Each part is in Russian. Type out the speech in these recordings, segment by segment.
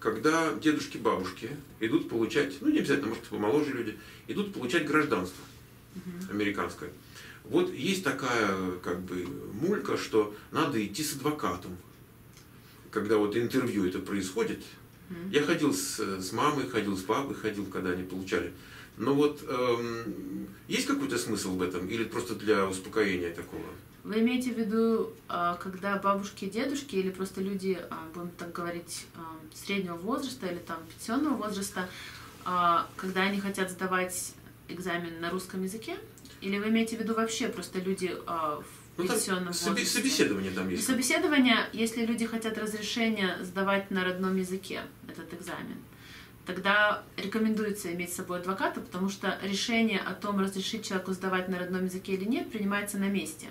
когда дедушки-бабушки идут получать, ну не обязательно, может, помоложе люди, идут получать гражданство американское. Вот есть такая как бы мулька, что надо идти с адвокатом, когда вот интервью это происходит. Я ходил с мамой, ходил с папой, ходил, когда они получали. Но вот есть какой-то смысл в этом или просто для успокоения такого? Вы имеете в виду, когда бабушки и дедушки или просто люди, будем так говорить, среднего возраста или там пенсионного возраста, когда они хотят сдавать экзамен на русском языке? Или вы имеете в виду вообще просто люди в пенсионном возрасте? Собеседование там есть. Собеседование, если люди хотят разрешения сдавать на родном языке этот экзамен, тогда рекомендуется иметь с собой адвоката, потому что решение о том, разрешить человеку сдавать на родном языке или нет, принимается на месте.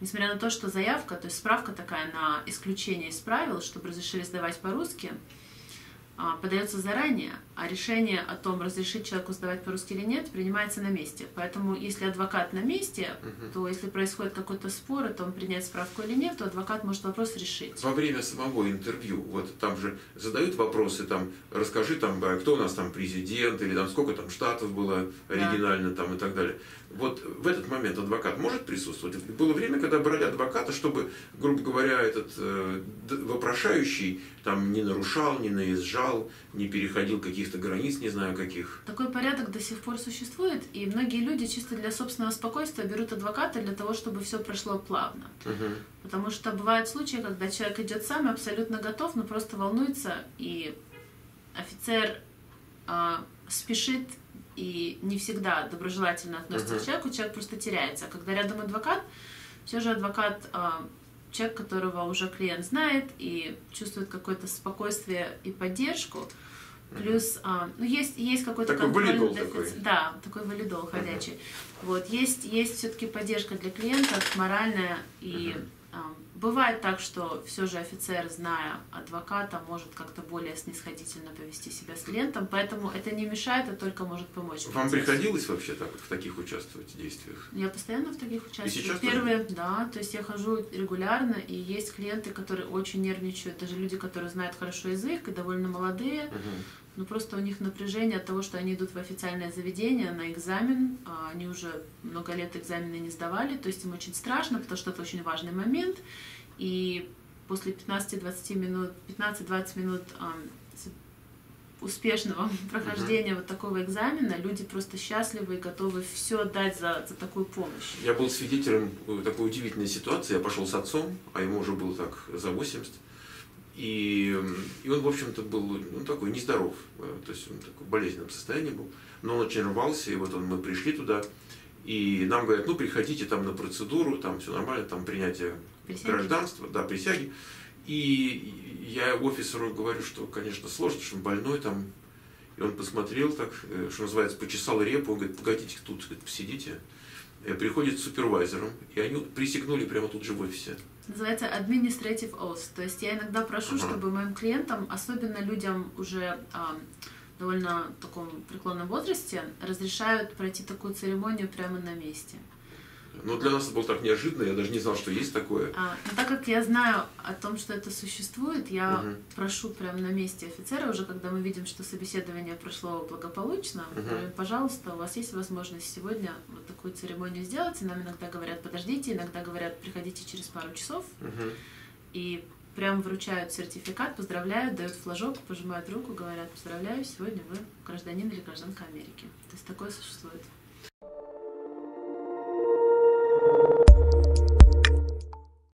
Несмотря на то, что заявка, то есть справка такая на исключение из правил, чтобы разрешили сдавать по-русски, подается заранее, а решение о том, разрешить человеку сдавать по-русски или нет, принимается на месте. Поэтому, если адвокат на месте, то если происходит какой-то спор о том, принять справку или нет, то адвокат может вопрос решить. Во время самого интервью, вот там же задают вопросы, там, расскажи, там, кто у нас там президент, или там, сколько там штатов было оригинально, там, и так далее. Вот в этот момент адвокат может присутствовать? Было время, когда брали адвоката, чтобы, грубо говоря, этот вопрошающий там не нарушал, не наезжал, не переходил каких-то границ, не знаю каких. Такой порядок до сих пор существует, и многие люди чисто для собственного спокойствия берут адвоката для того, чтобы все прошло плавно. Потому что бывают случаи, когда человек идет сам и абсолютно готов, но просто волнуется, и офицер спешит и не всегда доброжелательно относится к человеку, человек просто теряется. А когда рядом адвокат, все же адвокат... человек, которого уже клиент знает и чувствует какое-то спокойствие и поддержку. Плюс, ну, есть какой-то контрольный дефицит. Да, такой валидол ходячий. Вот, есть все-таки поддержка для клиентов, моральная. И бывает так, что все же офицер, зная адвоката, может как-то более снисходительно повести себя с клиентом. Поэтому это не мешает, а только может помочь. Вам приходилось вообще так, в таких участвовать в действиях? Я постоянно в таких участвую. И сейчас первые, да, то есть я хожу регулярно, и есть клиенты, которые очень нервничают. Даже люди, которые знают хорошо язык и довольно молодые. Но просто у них напряжение от того, что они идут в официальное заведение на экзамен, они уже много лет экзамены не сдавали, то есть им очень страшно, потому что это очень важный момент, и после 15-20 минут, 15-20 минут успешного прохождения вот такого экзамена люди просто счастливы и готовы все отдать за такую помощь. Я был свидетелем такой удивительной ситуации, я пошел с отцом, а ему уже было так за 80. И он, в общем-то, был такой нездоров, то есть он в таком болезненном состоянии был, но он очень рвался, и вот мы пришли туда, и нам говорят, ну, приходите там на процедуру, там все нормально, там принятие гражданства, да, присяги. И я офицеру говорю, что, конечно, сложно, что он больной там, и он посмотрел так, что называется, почесал репу, он говорит, погодите тут, говорит, посидите. Приходит с супервайзером, и они присягнули прямо тут же в офисе. Называется administrative oath. То есть я иногда прошу, чтобы моим клиентам, особенно людям уже довольно в таком преклонном возрасте, разрешают пройти такую церемонию прямо на месте. Но для нас это было так неожиданно, я даже не знал, что есть такое. Но так как я знаю о том, что это существует, я прошу прямо на месте офицера, уже когда мы видим, что собеседование прошло благополучно, говорю, пожалуйста, у вас есть возможность сегодня вот такую церемонию сделать, и нам иногда говорят, подождите, иногда говорят, приходите через пару часов, и прям вручают сертификат, поздравляют, дают флажок, пожимают руку, говорят, поздравляю, сегодня вы гражданин или гражданка Америки. То есть такое существует.